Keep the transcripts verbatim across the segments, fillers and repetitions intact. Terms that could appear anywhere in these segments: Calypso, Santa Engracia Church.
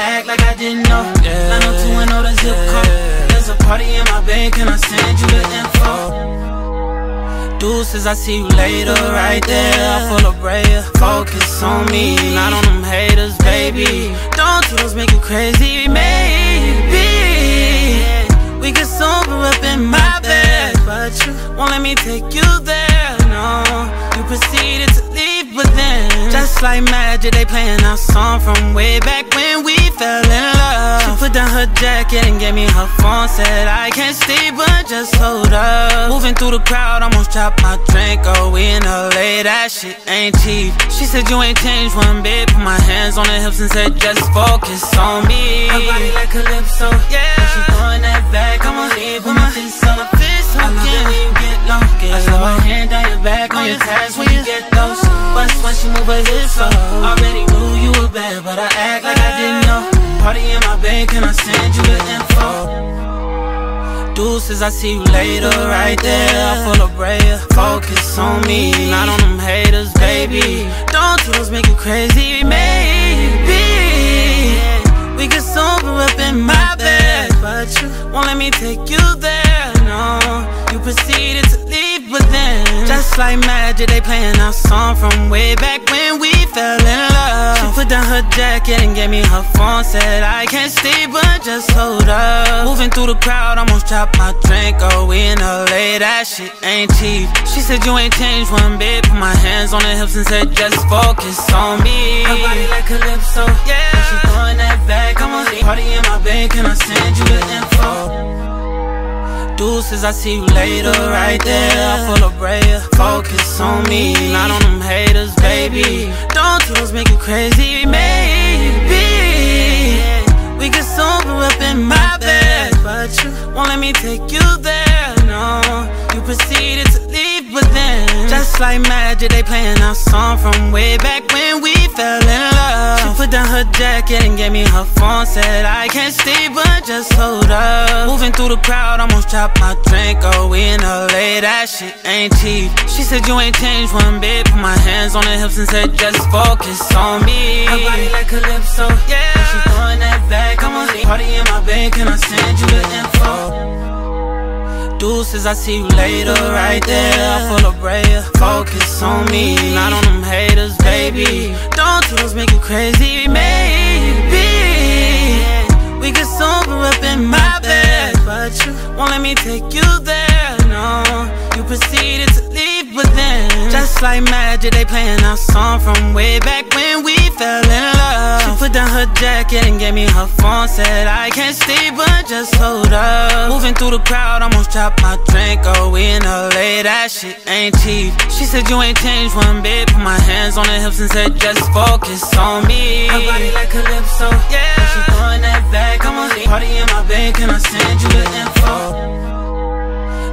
act like I didn't know. Yeah. nine oh two one oh, the zip code. There's a party in my bank, can I send you the info? Deuces, I see you later, right there. Full of prayer, focus on me, not on them haters, baby. Don't do those make you crazy, maybe we get sober up in my bed, but you won't let me take you there. No, you proceeded to leave, but then just like magic, they playing our song from way back when we fell in love. She put down her jacket and gave me her phone, said I can't sleep, but just hold up. Moving through the crowd, almost dropped my drink. Oh, we in L A, that shit ain't cheap. She said you ain't changed one bit. Put my hands on her hips and said just focus on me. I body like Calypso, yeah. She throwing that back, I'ma leave with my fist on my fist. I love it when you get low, I slap my hand down your back, on your thighs when you get those. Once when she move her hips slow, already knew you were bad, but I act like I didn't know. Party in my bed, can I send you the info? Deuces, I see you later, right there. Full of prayer, focus on me, not on them haters, baby. Don't tools make you crazy, maybe we get sober up in my bed, but you won't let me take you there. No, you proceeded to leave, but then just like magic, they playing our song from way back when we fell in love. She put down her jacket and gave me her phone, said I can't sleep, but just hold up. Moving through the crowd, almost dropped my drink. Oh, we in L A, that shit ain't cheap. She said you ain't changed one bit. Put my hands on her hips and said just focus on me. Her body like Calypso, yeah. She throwing that back, I'ma leave. Party in my bed, can I send you the info? Deuces, I see you later, right there. Full of prayer, focus on me, not on them haters, baby. Don't tools make you crazy, maybe we get sober up in my bed, but you won't let me take you there. No, you proceeded to leave, but then just like magic, they playing our song from way back when we fell in love. She put down her jacket and gave me her phone, said I can't sleep, but just hold up. Moving through the crowd, almost dropped my drink. Oh, we in L A, that shit ain't cheap. She said you ain't changed one bit. Put my hands on her hips and said just focus on me. Her body like Calypso, yeah. She throwing that back, I'ma leave. Party in my bed, can I send you the info? Deuces, I see you later, right there. Full of prayer, focus on me, not on them haters, baby. Don't tools make you crazy, maybe we get sober up in my bed, but you won't let me take you there. No, you proceeded to leave, but then just like magic, they playing our song from way back when we fell in love. She put down her jacket and gave me her phone, said I can't sleep, but just hold up. Moving through the crowd, almost dropped my drink. Oh, we in L A, that shit ain't cheap. She said you ain't changed one bit. Put my hands on her hips and said just focus on me. Her body like Calypso, yeah. She throwing that back, I'ma leave. Party in my bed, can I send you the info?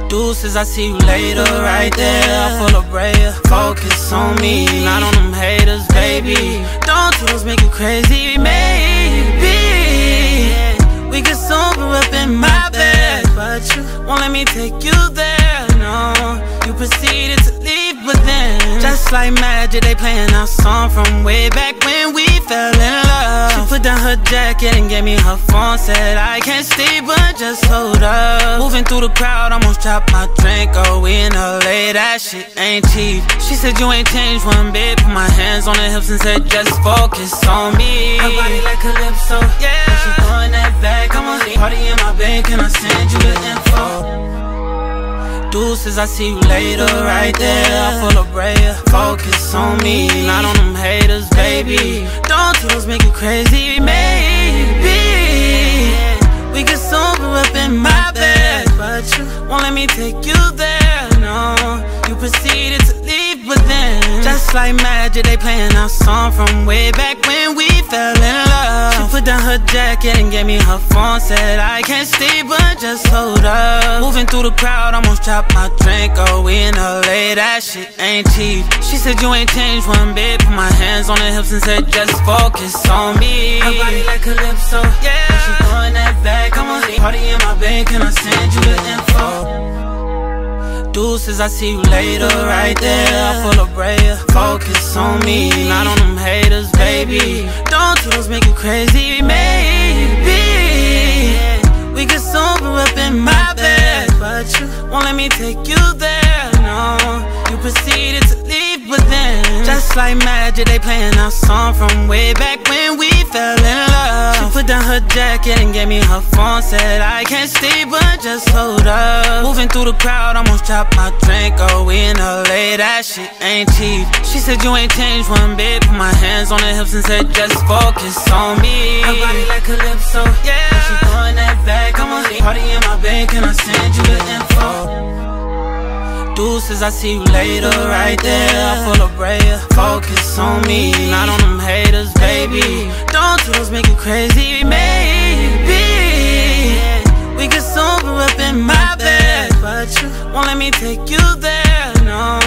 Deuces, I see you later, right there. Full of prayer, focus on me, not on them haters, baby. Don't tools make you crazy, maybe we get sober up in my bed, but you won't let me take you there. No, you proceeded to leave, but then just like magic, they playing our song from way back when we fell in love. She put down her jacket and gave me her phone, said I can't sleep, but just hold up. Moving through the crowd, almost dropped my drink. Oh, we in L A, that shit ain't cheap. She said you ain't changed one bit. Put my hands on her hips and said just focus on me. Her body like Calypso, yeah. She throwing that back, I'ma leave. Party in my bed, can I send you the info? Deuces, I see you later, right there. Full of prayer, focus on me, not on them haters, baby. Don't tools make you crazy, maybe we get sober up in my bed, but you won't let me take you there. No, you proceeded to leave, but then just like magic, they playing our song from way back when we fell in love. She put down her jacket and gave me her phone, said I can't sleep, but just hold up. Moving through the crowd, almost dropped my drink. Oh, we in L A, that shit ain't cheap. She said you ain't changed one bit. Put my hands on her hips and said just focus on me. Her body like Calypso, yeah. She throwing that back, I'ma leave. Party in my bed, can I send you the info? Deuces, I see you later, right there. Full of prayer, focus on me, not on them haters, baby. Don't tools make you crazy, maybe let me take you there. No, you proceeded to leave, but then just like magic, they playing our song from way back when we fell in love. She put down her jacket and gave me her phone, said I can't stay, but just hold up. Moving through the crowd, almost dropped my drink. Oh, we in L A, that shit ain't cheap. She said you ain't changed one bit. Put my hands on her hips and said just focus on me. Her body like Calypso, yeah. When she throwing that back, I'm a party in my bed, can I send you the info? Deuces, I see you later, right there. Full of prayer, focus on me, not on them haters, baby. Don't tools make you crazy, maybe we get sober up in my bed, but you won't let me take you there. No,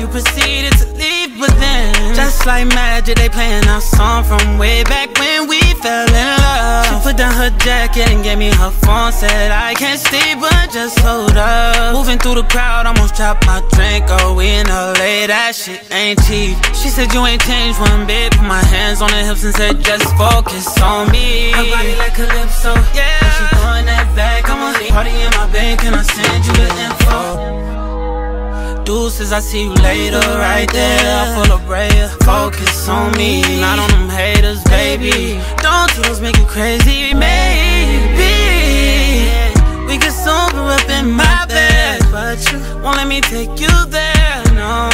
you proceeded to leave, but then just like magic, they playing our song from way back when we fell in love. She put down her jacket and gave me her phone, said I can't stay, but just hold up. Moving through the crowd, almost dropped my drink. Oh, we in L A, that shit ain't cheap. She said you ain't changed one bit. Put my hands on her hips and said just focus on me. Her body like Calypso, yeah. When she throwing that back, I'm a party in my bed, can I send you the info? Deuces, I see you later, right there. Full of prayer, focus on me, not on them haters, baby. Don't tools make you crazy, maybe we get sober up in my bed, but you won't let me take you there. No,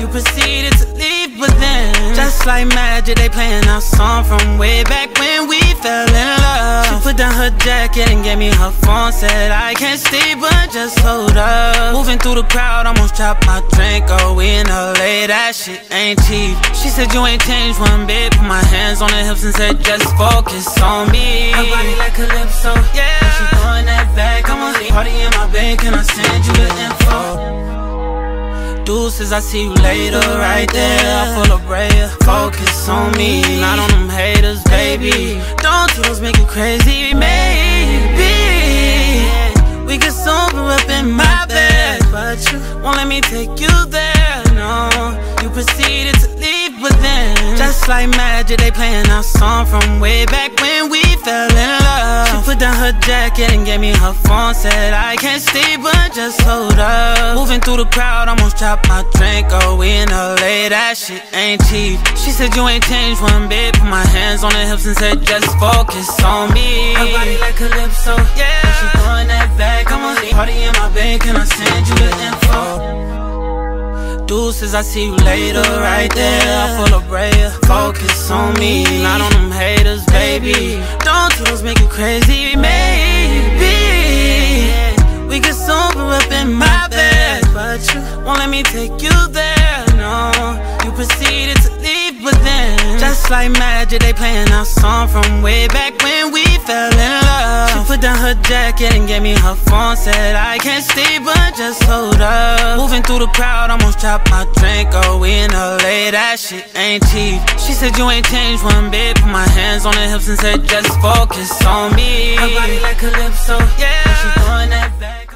you proceeded to leave, but then just like magic, they playing our song from way back when we fell in love. She put down her jacket and gave me her phone, said I can't stay, but just hold up. Moving through the crowd, almost dropped my drink. Oh, we in L A, that shit ain't cheap. She said you ain't changed one bit. Put my hands on her hips and said just focus on me. Her body like Calypso, yeah. When she throwing that back, I'm a party in my bed, can I send you the info? Deuces, I see you later, right there. Full of prayer, focus on me, not on them haters, baby. Don't tools make you crazy, maybe we get sober up in my bed, but you won't let me take you there. No, you proceeded to leave, but then just like magic, they playing our song from way back when we fell in love. She put down her jacket and gave me her phone, said I can't stay, but just hold up. Moving through the crowd, almost dropped my drink. Oh, we in L A, that shit ain't cheap. She said you ain't changed one bit. Put my hands on her hips and said just focus on me. Her body like Calypso, yeah. When she throwing that back, I'm a party in my bed, can I send you the info? Deuces, I see you later, right there. Full of prayer, focus on me, not on them haters, baby. Don't tools make you crazy, maybe we get sober up in my bed, but you won't let me take you there. No, you proceeded to leave, but then just like magic, they playing our song from way back when we fell in love. She put down her jacket and gave me her phone, said I can't stay, but just hold up. Moving through the crowd, almost dropped my drink. Oh, we in L A, that shit ain't cheap. She said you ain't changed one bit. Put my hands on her hips and said just focus on me. Her body like Calypso, yeah. When she throwing that back.